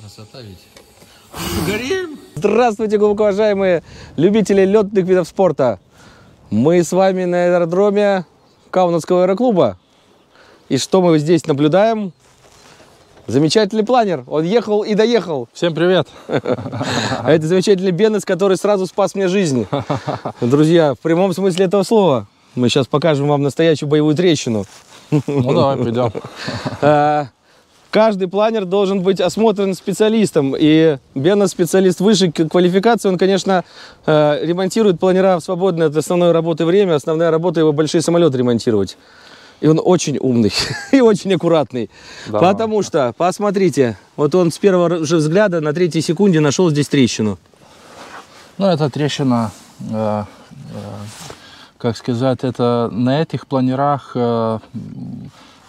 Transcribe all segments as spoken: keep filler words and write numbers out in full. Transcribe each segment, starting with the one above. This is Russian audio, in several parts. Красота ведь. Горим! Здравствуйте, глубоко уважаемые любители летных видов спорта. Мы с вами на аэродроме Кауновского аэроклуба. И что мы здесь наблюдаем? Замечательный планер. Он ехал и доехал. Всем привет. А это замечательный Бенас, который сразу спас мне жизнь. Друзья, в прямом смысле этого слова. Мы сейчас покажем вам настоящую боевую трещину. Ну давай, пойдем. Каждый планер должен быть осмотрен специалистом. И Бенас специалист высшей квалификации. Он, конечно, ремонтирует планера в свободное от основной работы время. Основная работа его большие самолеты ремонтировать. И он очень умный и очень аккуратный. Да. Потому что, посмотрите, вот он с первого же взгляда на третьей секунде нашел здесь трещину. Ну, это трещина, э, э, как сказать, это на этих планерах э,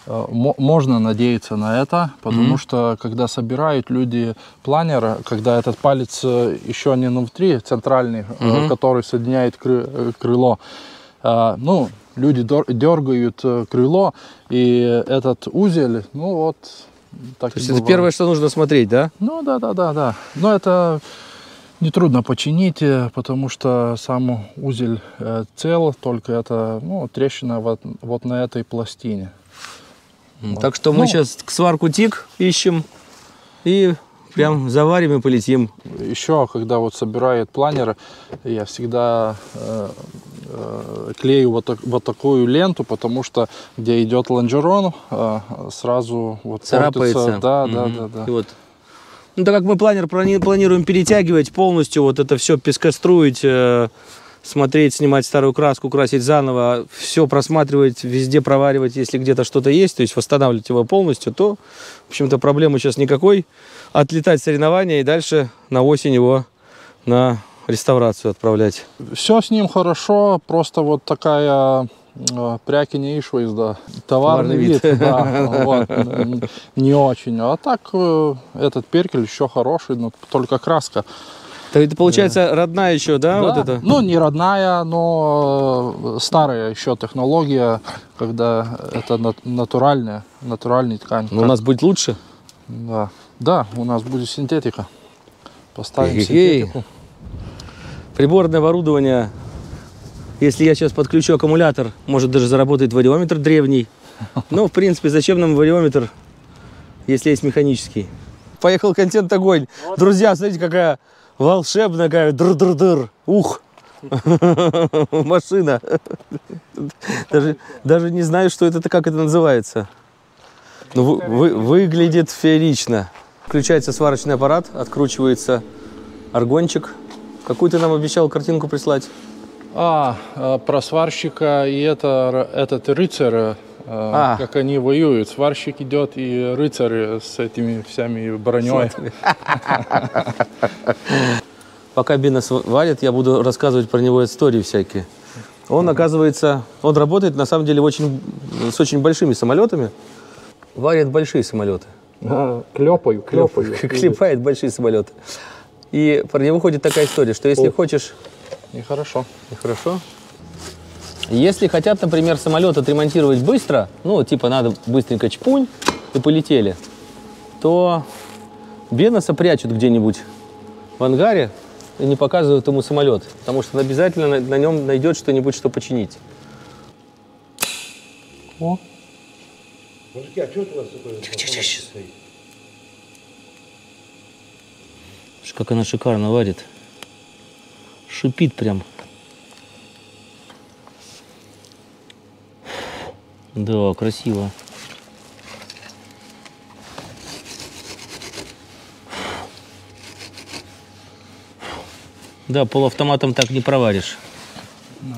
э, можно надеяться на это, потому mm-hmm. что, когда собирают люди планер, когда этот палец еще не внутри, центральный, mm-hmm. э, который соединяет кры- крыло, э, ну, люди дергают крыло, и этот узель, ну вот, так. То есть это первое, что нужно смотреть, да? Ну да, да, да, да. Но это нетрудно починить, потому что сам узель цел, только это, ну, трещина вот, вот на этой пластине. Вот. Так что мы ну, сейчас к сварку ТИК ищем и прям заварим и полетим. Еще, когда вот собирают планер, я всегда э, э, клею вот, так, вот такую ленту, потому что где идет лонжерон, э, сразу вот царапается. Да, mm-hmm. да, да, да. И вот. Ну, так как мы планер плани планируем перетягивать полностью, вот это все пескоструить, э, смотреть, снимать старую краску, красить заново, все просматривать, везде проваривать, если где-то что-то есть, то есть восстанавливать его полностью, то, в общем-то, проблемы сейчас никакой. Отлетать соревнования и дальше на осень его на реставрацию отправлять. Все с ним хорошо, просто вот такая э, прякиня ишвейс, да, товарный вид, вид да, вот, не очень. А так э, этот перкель еще хороший, но только краска. Это получается да. родная еще, да, да? Вот это? Ну, не родная, но старая еще технология, когда это натуральная, натуральная ткань. Но у нас будет лучше? Да. Да, у нас будет синтетика. Поставим синтетику. Приборное оборудование. Если я сейчас подключу аккумулятор, может даже заработает вариометр древний. Но, в принципе, зачем нам вариометр, если есть механический? Поехал контент огонь. Вот. Друзья, смотрите, какая... волшебная, какая дыр-дыр-дыр. Ух! Машина. даже, даже не знаю, что это, как это называется. Но вы, вы, выглядит феерично. Включается сварочный аппарат, откручивается аргончик. Какую ты нам обещал картинку прислать? А, про сварщика и это, этот рыцарь. А. Как они воюют. Сварщик идет и рыцарь с этими всеми броней. Пока Бенас варит, я буду рассказывать про него истории всякие. Он, оказывается, он работает, на самом деле, очень, с очень большими самолетами. Варит большие самолеты. А, клепаю, клепаю. Клепает большие самолеты. И про него ходит такая история, что если О. хочешь... Нехорошо. Нехорошо? Если хотят, например, самолет отремонтировать быстро, ну, типа надо быстренько чпунь и полетели, то Бенаса прячут где-нибудь в ангаре и не показывают ему самолет, потому что он обязательно на нем найдет что-нибудь, что починить. О! Мужики, а что это у вас такое? Тихо-тихо-тихо стоит. Как она шикарно варит. Шипит прям. Да, красиво. Да, полуавтоматом так не проваришь.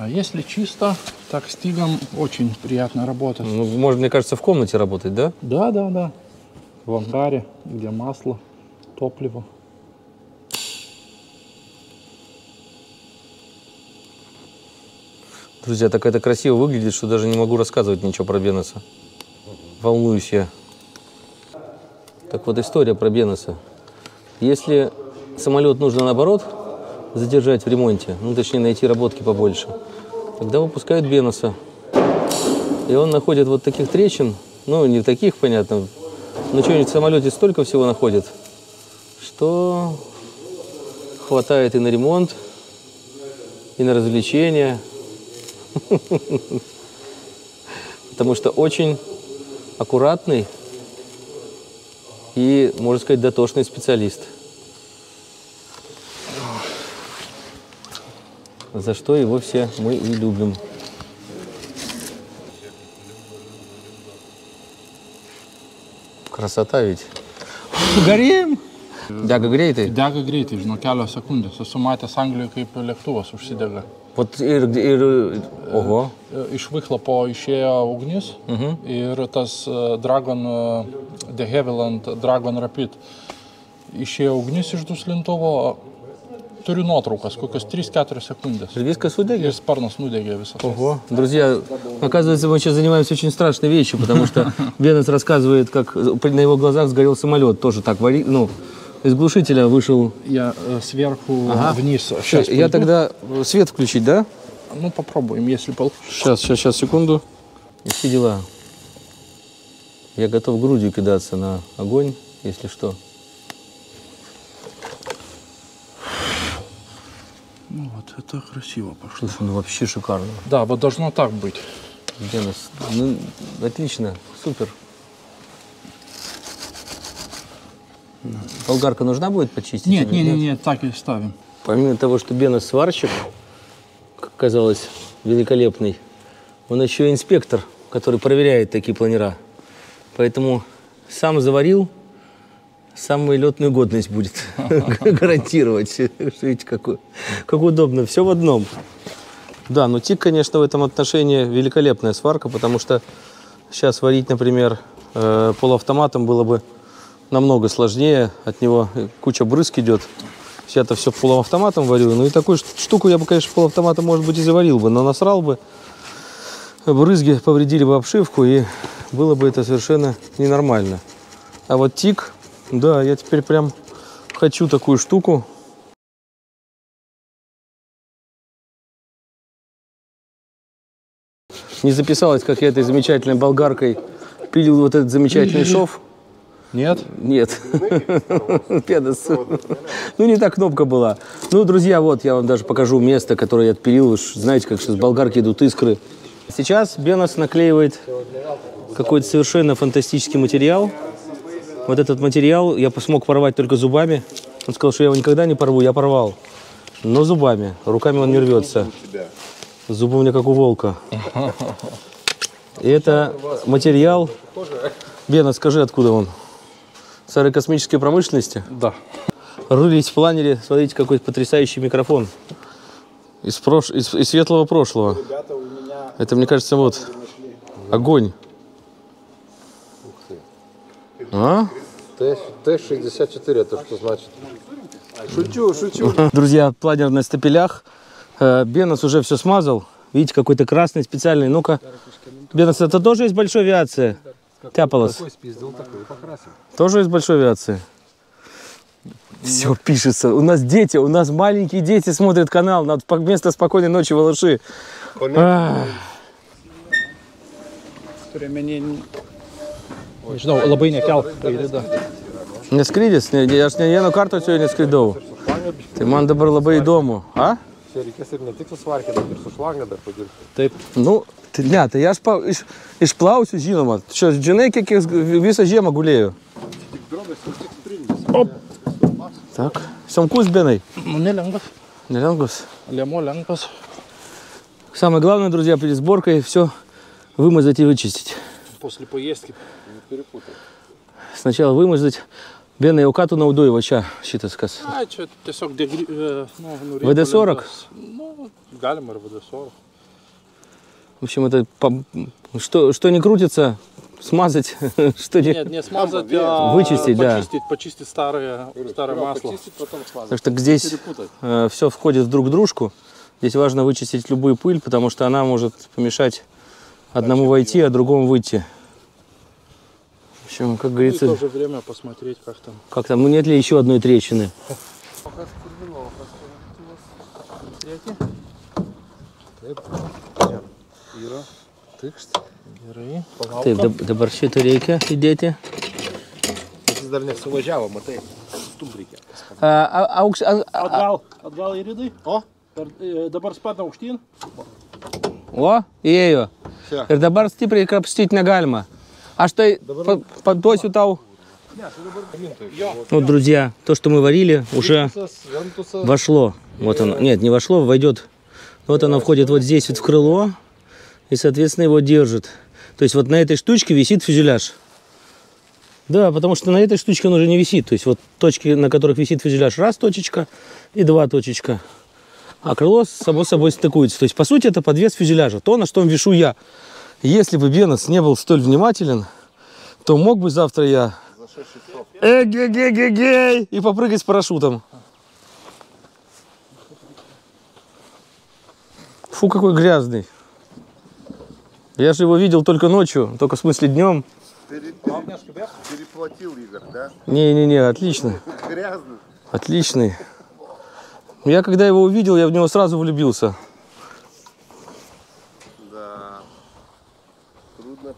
Если чисто, так с тигом очень приятно работать. Ну, может, мне кажется, в комнате работать, да? Да, да, да. В ангаре, где масло, топливо. Друзья, так это красиво выглядит, что даже не могу рассказывать ничего про Бенаса. Волнуюсь я. Так вот история про Бенаса. Если самолет нужно наоборот задержать в ремонте, ну точнее найти работки побольше, тогда выпускают Бенаса. И он находит вот таких трещин, ну не таких, понятно, но что-нибудь в самолете столько всего находит, что хватает и на ремонт, и на развлечения, потому что очень аккуратный и, можно сказать, дотошный специалист. За что его все мы и любим. Красота ведь. Горим! Dega greitai? Dega greitai, žinau, kelios sekundės. Esu matęs Anglijoje, kaip lėktuvas užsidega. Vat ir, ir... Oho. Iš Vychlapo išėjo ugnis mhm. ir tas Dragon, De Havilland Dragon Rapid. Išėjo ugnis iš duslintovo. Turiu nuotraukas, kokios три-четыре секунды. Виска судегия? Спарнос нудегия висота. Ого. Друзья, оказывается, мы сейчас занимаемся очень страшной вещью, потому что Бенас рассказывает, как на его глазах сгорел самолет. Тоже так, ну, из глушителя вышел... Я сверху вниз. Сейчас, я тогда свет включить, да? Ну, попробуем, если получится. Сейчас, сейчас, сейчас, секунду. И все дела. Я готов грудью кидаться на огонь, если что. Ну вот, это красиво пошло. Слушай, ну вообще шикарно. Да, вот должно так быть. Бенас, ну, отлично, супер. Болгарка нужна будет почистить? Нет, нет, нет, нет, так и ставим. Помимо того, что Бенас сварщик, как казалось, великолепный, он еще и инспектор, который проверяет такие планера. Поэтому сам заварил, самую летную годность будет гарантировать. Видите, как, как удобно. Все в одном. Да, ну ТИК, конечно, в этом отношении великолепная сварка, потому что сейчас варить, например, э, полуавтоматом было бы намного сложнее. От него куча брызг идет. Я-то все полуавтоматом варю. Ну и такую штуку я бы, конечно, полуавтоматом, может быть, и заварил бы, но насрал бы. Брызги повредили бы обшивку, и было бы это совершенно ненормально. А вот ТИК... Да, я теперь прям хочу такую штуку. Не записалось, как я этой замечательной болгаркой пилил вот этот замечательный шов? Нет? Нет. Бенас. Ну, не та кнопка была. Ну, друзья, вот я вам даже покажу место, которое я отпилил. Уж знаете, как сейчас с болгарки идут искры. Сейчас Бенас наклеивает какой-то совершенно фантастический материал. Вот этот материал я смог порвать только зубами. Он сказал, что я его никогда не порву, я порвал. Но зубами. Руками он не рвется. Зубы у меня как у волка. И это материал... Бенас, скажи, откуда он? С аэрокосмической промышленности? Да. Рылись в планере. Смотрите, какой потрясающий микрофон. Из, прош... Из... Из светлого прошлого. Это, мне кажется, вот огонь. А? тэ шестьдесят четыре, это что значит? Шучу, шучу. Друзья, планер на стапелях. Бенас уже все смазал. Видите, какой-то красный специальный. Ну-ка. Бенас, это тоже из большой авиации? Тяпалос. Тоже из большой авиации? Все пишется. У нас дети, у нас маленькие дети смотрят канал. Надо вместо спокойной ночи, малыши. Žinau, labai nekelk pavydą. Neskrydis, aš ne vieno karto čia neskrydau. Tai man dabar labai įdomu. A? Čia reikės ir ne tik su svarkė, bet ir su šlagne dar padirbti. Taip. Nu, ne, tai aš išplausiu, žinoma. Šios džinai, kiek visą žiemą gulėjau. Tik drobės, tik trinis. Op. Tak. Sunkus, Benai? Nu, nelengvas. Nelengvas? Lėmo lengvas. Самое главное, друзья, перед сборкой все вымазать и вычистить. После поездки не перепутал. Сначала вымазать. Бенас, я укату на удой вача, щита сказ. А, че, тесок, где... вэ дэ сорок? Ну, галимер, вэ дэ сорок. В общем, это... Что, что не крутится, смазать, что не... Нет, не смазать, а... Вычистить, да. Почистить, почистить старое, старое масло. Почистить, потом смазать. Так что здесь э, все входит друг в дружку. Здесь важно вычистить любую пыль, потому что она может помешать... Одному войти, а другому выйти. В общем, как говорится... И в то же время посмотреть, как там. Как там, ну нет ли еще одной трещины? Taip, dabar šitą reikia įdėti. тумбрике. Отгал, отгал и ряды. О. Дабарспат на уштин. О, и ее. Дабарс типа крапстить на гальма. А что подбросил тау? Вот, друзья, то, что мы варили, уже вошло. Вот оно. Нет, не вошло, войдет. Вот оно входит вот здесь вот в крыло и, соответственно, его держит. То есть вот на этой штучке висит фюзеляж. Да, потому что на этой штучке он уже не висит. То есть вот точки, на которых висит фюзеляж, раз точечка и два точечка. А крыло само собой стыкуется. То есть, по сути, это подвес фюзеляжа. То, на что вешу я. Если бы Бенас не был столь внимателен, то мог бы завтра я... Эге-ге-ге-гей! И попрыгать с парашютом. Фу, какой грязный. Я же его видел только ночью, только в смысле днем. Переплатил, Игорь, да? Не-не-не, отлично. Грязный. Отличный. Я когда его увидел, я в него сразу влюбился. Да. Трудно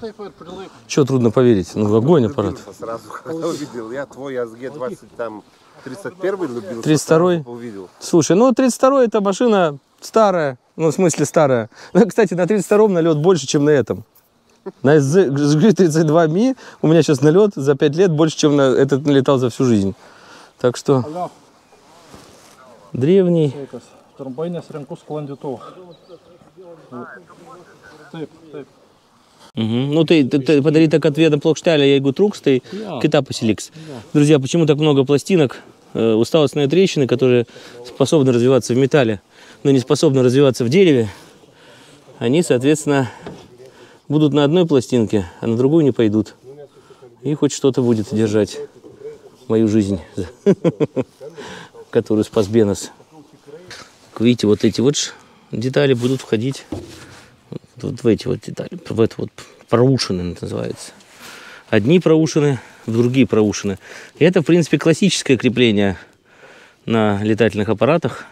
поверить. Чего трудно поверить? Ну, в огонь аппарат. Сразу, когда увидел. Я твой а эс гэ двадцать, там, тридцать первый любил. тридцать второй? Увидел. Слушай, ну, тридцать второй это машина старая. Ну, в смысле старая. Ну, кстати, на тридцать втором налет больше, чем на этом. На эс джи тридцать два эм и у меня сейчас налет за пять лет больше, чем на этот налетал за всю жизнь. Так что... Древний. Угу. Ну, ты, ты, ты подари так ответ плокшталя, я игру трукс, ты кита поселикс. Друзья, почему так много пластинок? Э, усталостные трещины, которые способны развиваться в металле, но не способны развиваться в дереве, они, соответственно, будут на одной пластинке, а на другую не пойдут. И хоть что-то будет держать мою жизнь, которую спас Бенас. Видите, вот эти вот детали будут входить. Вот в эти вот детали, в это вот проушины называется. Одни проушины, другие проушины. И это, в принципе, классическое крепление на летательных аппаратах.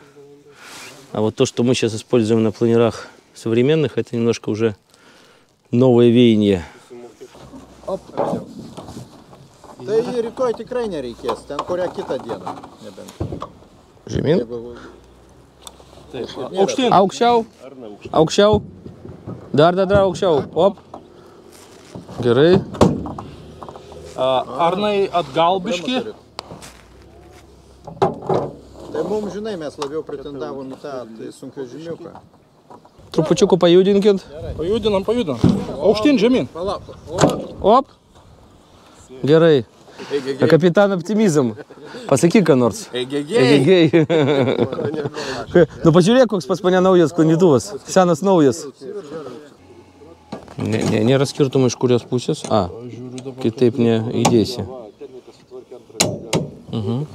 А вот то, что мы сейчас используем на планерах современных, это немножко уже новое веяние. Оп. Да и рекой ты крайне реке, там куря кита деда. Жемин? Аукштин. Аукшау. Аукшау. Дар-да-да, аукшау. Оп. Герей. Арней от галбишки. Мум жюней мяс ловил претендаву мета от сумка жюнюка. Трупачуку поюдинкент. Поюдинам, поюдинам. Аукштин, жемин. Оп. Герей. А капитан оптимизм. Пасакика норц. Эгегей. Ну почему как спаспаня наудес кланитувас? Сянас наудес. Не, не, не раскирту мы шкуря спустят. А, китеп не идеси. Угу.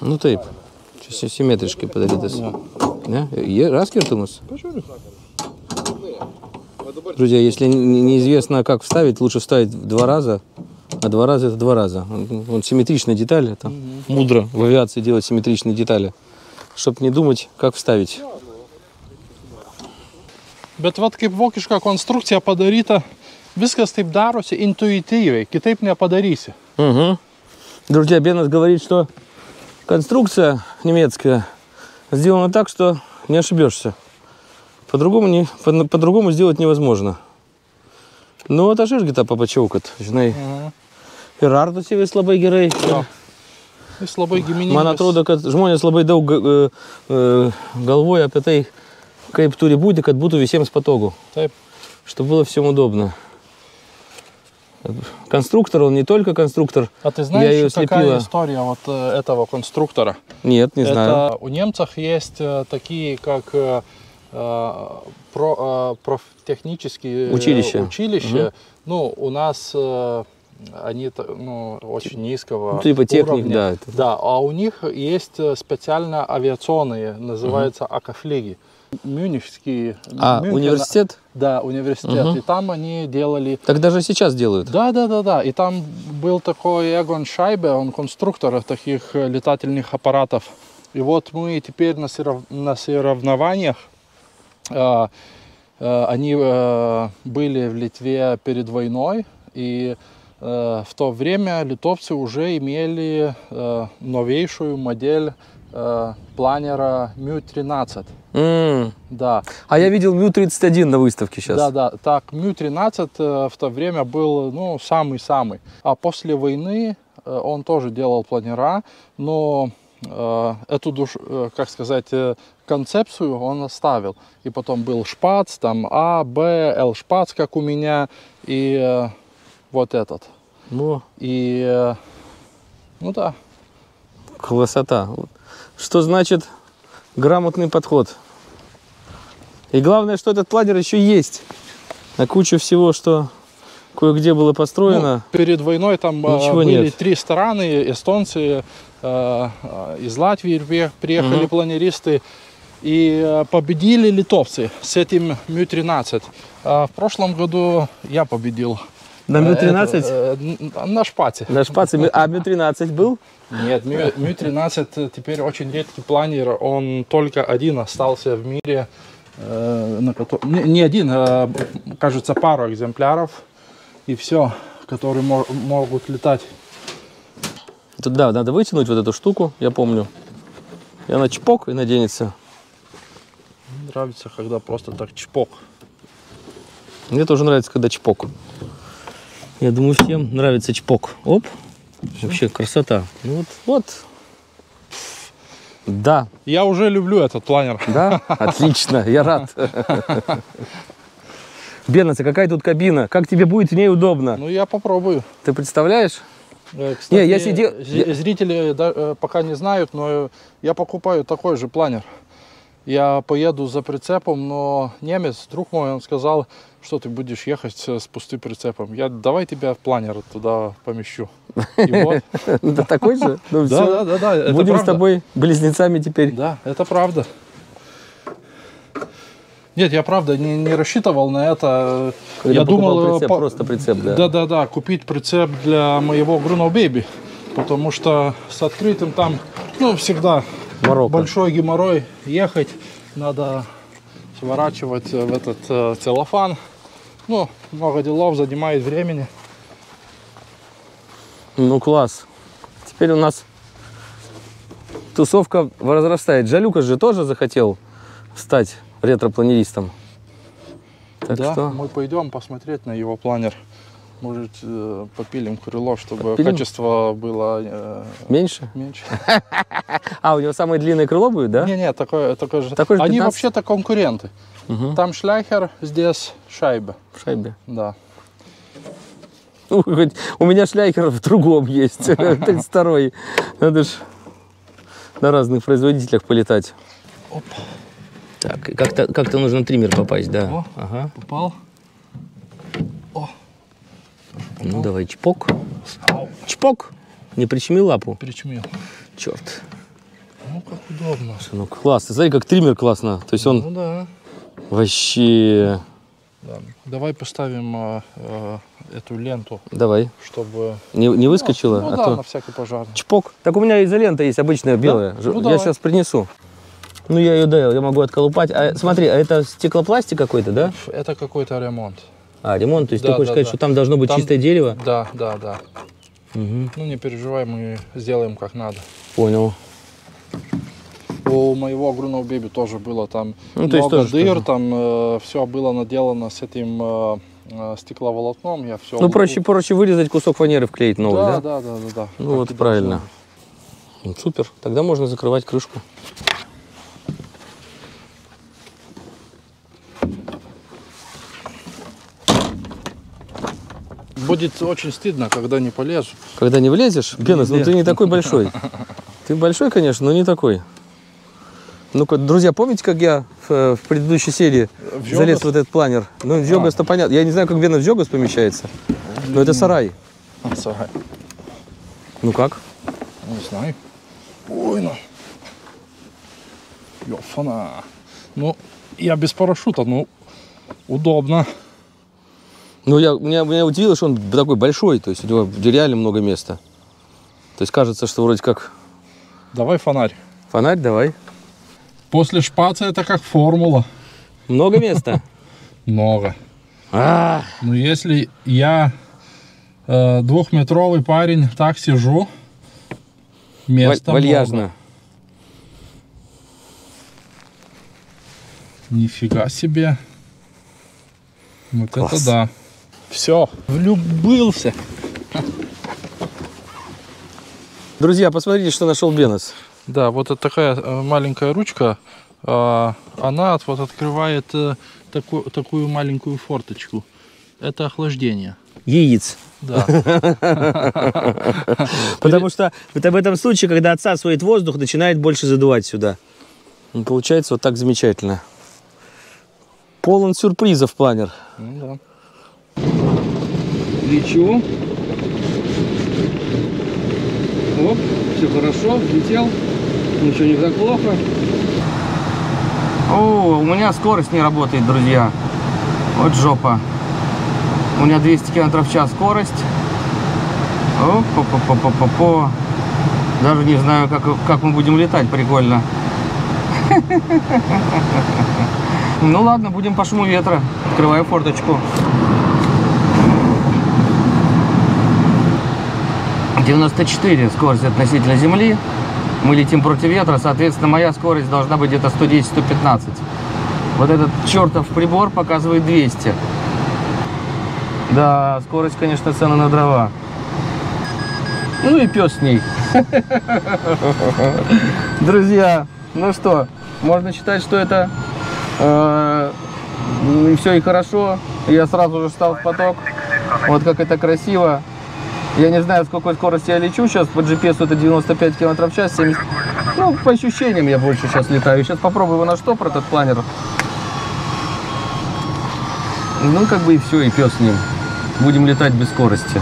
Ну тейп. Чисто симметрички подаритесь. Да? Раскирту мы. Друзья, если неизвестно, как вставить, лучше вставить в два раза, а два раза это два раза. Он симметричная деталь, это мудро в авиации делать симметричные детали, чтобы не думать, как вставить. Bet vat kaip vokiška konstrukcija padaryta, viskas taip darosi intuityviai, kitaip nepadarysi. Друзья, Бенас говорит, что конструкция немецкая сделана так, что не ошибешься. По-другому не, по, по-другому сделать невозможно. Ну, это же где-то попачевкат. Ирарду себе слабый герой. Слабый гименин. Монотрода, жмоня слабый дал головой, а пятой кайптуре будет, как будто висим с потогу. Чтобы было всем удобно. Конструктор, он не только конструктор. А ты знаешь, я ее какая история вот этого конструктора? Нет, не это, знаю. У немцев есть такие, как... Про, профтехнические училища, училища. Угу. Ну, у нас они ну, очень низкого ну, типа техник, уровня. Да, это... да, а у них есть специально авиационные, называются угу. акафлиги. Мюнхенский а, Мюнхен, университет? Да, университет. Угу. И там они делали... Так даже сейчас делают? Да, да, да, да. И там был такой Эгон Шайбе, он конструктор таких летательных аппаратов. И вот мы теперь на, сорев... на соревнованиях они были в Литве перед войной, И э, в то время литовцы уже имели э, новейшую модель э, планера Мю тринадцать. Mm. Да. А я видел Мю тридцать один на выставке сейчас. Да, да. Так, Мю тринадцать э, в то время был, ну, самый-самый. А после войны э, он тоже делал планера, но э, эту душу, э, как сказать, э, концепцию он оставил. И потом был Шпац, там А, Б, Л Шпац, как у меня, и э, вот этот. Ну, и э, ну да. Красота. Что значит грамотный подход? И главное, что этот планер еще есть. На кучу всего, что кое-где было построено. Ну, перед войной там ничего были нет. Три страны, эстонцы, э, из Латвии приехали угу. планеристы. И победили литовцы с этим Мю тринадцать. А в прошлом году я победил. На Мю тринадцать? На Шпаце. На Шпаце. А Мю тринадцать был? Нет, Мю тринадцать теперь очень редкий планер. Он только один остался в мире. Не один, а, кажется, пару экземпляров. И все, которые могут летать. Да, надо вытянуть вот эту штуку, я помню. И она чпок и наденется. Мне нравится, когда просто так чпок. Мне тоже нравится, когда чпок. Я думаю, всем нравится чпок. Оп. Вообще красота. Вот, вот. Да. Я уже люблю этот планер. Да? Отлично. Я рад. Бенас, а какая тут кабина? Как тебе будет в ней удобно? Ну, я попробую. Ты представляешь? Кстати, не, я сидел... зрители пока не знают, но я покупаю такой же планер. Я поеду за прицепом, но немец, друг мой, он сказал, что ты будешь ехать с пустым прицепом. Я давай тебя в планер туда помещу. Да такой же? Да, да, да. Будем с тобой близнецами теперь. Да, это правда. Нет, я правда не, не рассчитывал на это. Я думал прицеп, по... просто прицеп, да. Да, да, да, купить прицеп для моего Grunau Baby, потому что с открытым там, ну, всегда Марокко. Большой геморрой ехать, надо сворачивать в этот э, целлофан, ну, много делов, занимает времени. Ну, класс. Теперь у нас тусовка возрастает. Жалюка же тоже захотел стать ретропланеристом. Так да, что... мы пойдем посмотреть на его планер. Может, попилим крыло, чтобы подпилим? Качество было... Э, меньше? Меньше. А, у него самое длинное крыло будет, да? Не, не, такое, такое же. Такой же пятнадцать? Они вообще-то конкуренты. Угу. Там Шляхер, здесь Шайбе. Шайбе? Да. Ну, хоть у меня Шляхер в другом есть, тридцать второй. Надо же на разных производителях полетать. Оп. Так, как-то как-то нужно триммер попасть, да. О, ага. Попал. Ну давай, чпок. Чпок! Не причеми лапу. Причемил. Черт. Ну как удобно. Ну классно. Смотри, как триммер классно. То есть он. Ну да. Вообще. Да. Давай поставим э, э, эту ленту. Давай. Чтобы. Не, не выскочила? Ну, ну, а да, то... на всякий пожарный. Чпок. Так у меня изолента есть обычная белая. Да? Ну, я давай. Сейчас принесу. Ну я ее даю, я могу отколупать. А, смотри, а это стеклопластик какой-то, да? Это какой-то ремонт. А, ремонт, то есть да, ты хочешь да, сказать, да. что там должно быть там... чистое дерево? Да, да, да. Угу. Ну не переживай, мы сделаем как надо. Понял. У моего Grunau Baby тоже было там ну, много тоже дыр, тоже. Там э, все было наделано с этим э, стекловолокном. Я все ну, проще, проще вырезать кусок фанеры, вклеить новый, да? Да, да, да, да. да. Ну как вот правильно. Должен. Супер, тогда можно закрывать крышку. Будет очень стыдно, когда не полезешь. Когда не влезешь? Бенас, ну ты не такой большой. Ты большой, конечно, но не такой. Ну-ка, друзья, помните, как я в, в предыдущей серии в залез в вот этот планер? Ну, в Жогас-то а. Понятно. Я не знаю, как Бенас в Жогас помещается, но это сарай. А, сарай. Ну как? Не знаю. Ой, ну. Ёфана. Ну, я без парашюта, ну, удобно. Ну, я, меня, меня удивило, что он такой большой, то есть у него реально много места. То есть кажется, что вроде как... Давай фонарь. Фонарь давай. После Шпаца это как формула. Много места? Много. Ну, если я э, двухметровый парень, так сижу. Место вальяжно. Много. Нифига себе. Вот класс. Это да. Все, влюбился. Друзья, посмотрите, что нашел Бенас. Да, вот это такая маленькая ручка. Она вот открывает такую, такую маленькую форточку. Это охлаждение. Яиц. Да. Потому что вот в этом случае, когда отсасывает воздух, начинает больше задувать сюда. И получается вот так замечательно. Полон сюрпризов планер. Ну, да. Лечу. Оп, все хорошо, взлетел. Ничего не так плохо. О, у меня скорость не работает, друзья. Вот жопа. У меня двести километров в час скорость. О-по-по-по-по-по. Даже не знаю, как, как мы будем летать, прикольно. Ну ладно, будем по шуму ветра. Открываю форточку. девяносто четыре скорость относительно земли. Мы летим против ветра, соответственно, моя скорость должна быть где-то сто десять — сто пятнадцать. Вот этот чертов прибор показывает двести. Да, скорость, конечно, цена на дрова. Ну и пес с ней. Друзья, ну что, можно считать, что это... И все, и хорошо. Я сразу же встал в поток. Вот как это красиво. Я не знаю, с какой скорости я лечу сейчас. По джи пи эс это девяносто пять километров в час. семьдесят... Ну, по ощущениям я больше сейчас летаю. Сейчас попробую его на штопор, этот планер. Ну, как бы и все, и пес с ним. Будем летать без скорости.